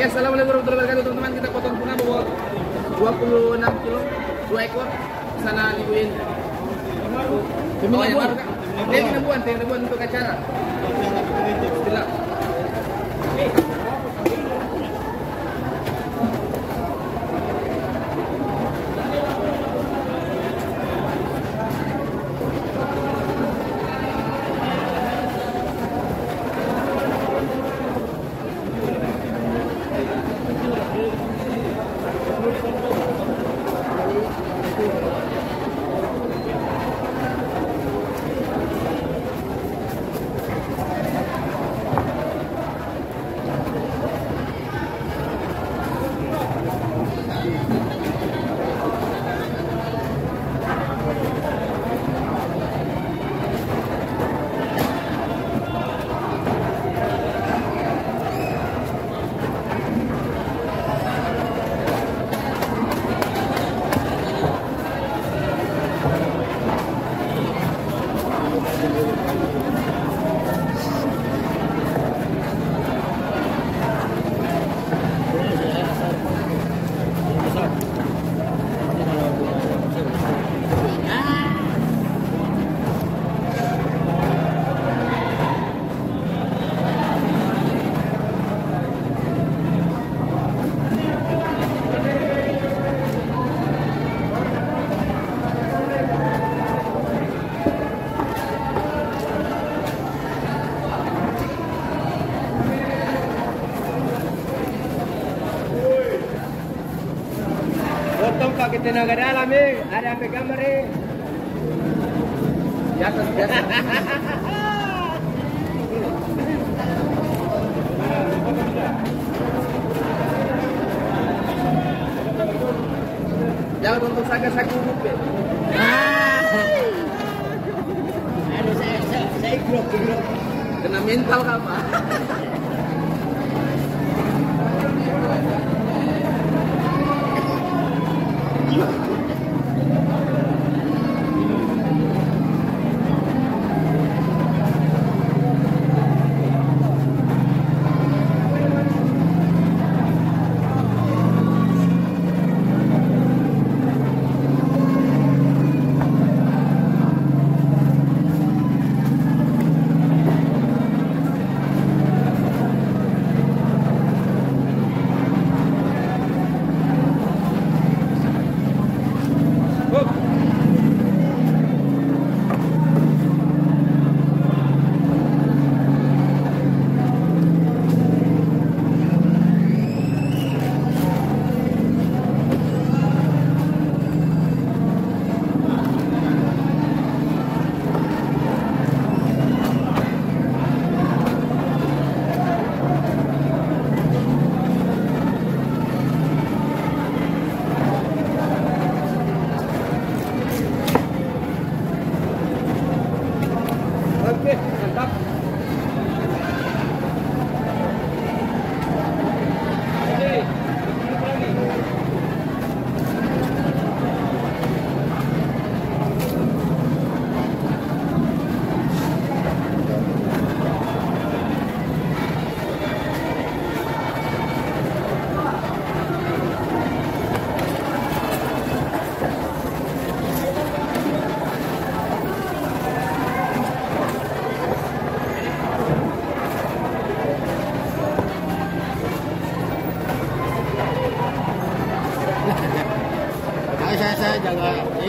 Oke, assalamualaikum warahmatullahi wabarakatuh teman-teman. Kita potong tuna bawa 26 kilo, 2 ekor sana dibuin. Tim ribuan untuk acara. Bismillah. Pakai tenaga dalam nih, ada apa gambar nih? Biasa. Jangan untuk saga-saga grup ya. Aduh, saya grup. Kena mental apa?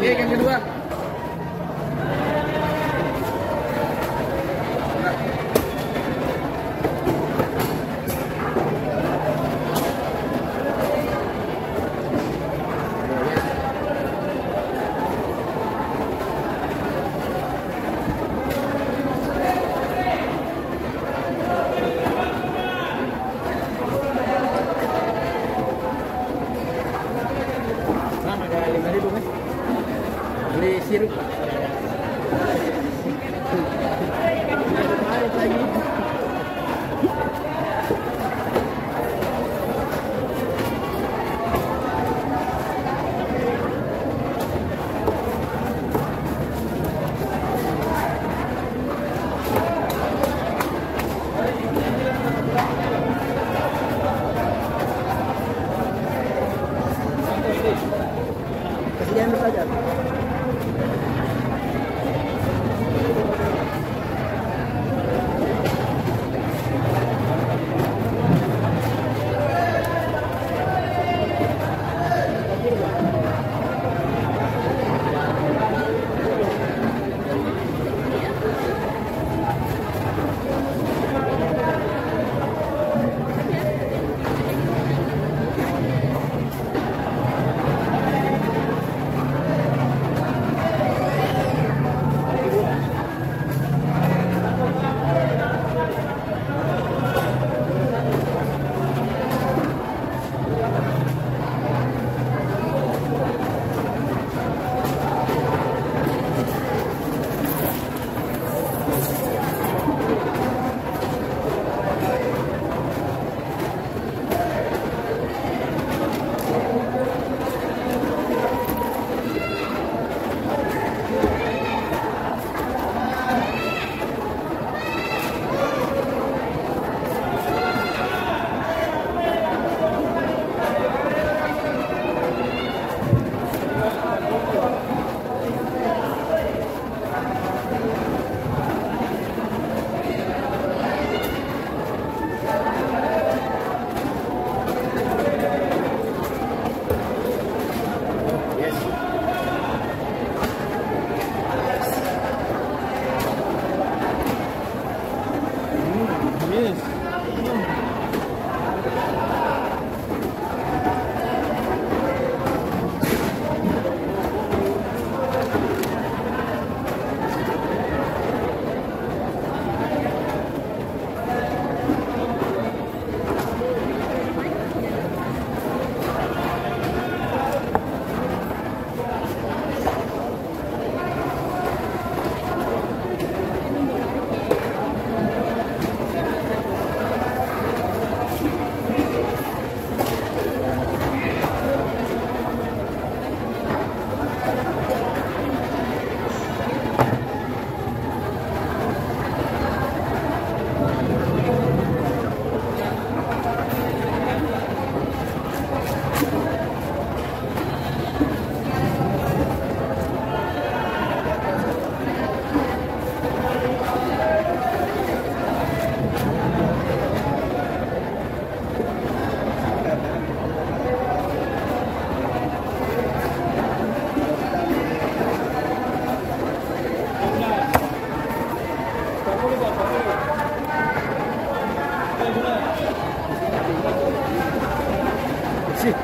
Ini yang kedua. Sama ada 5.000 mas. Beli Sih.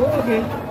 Okay.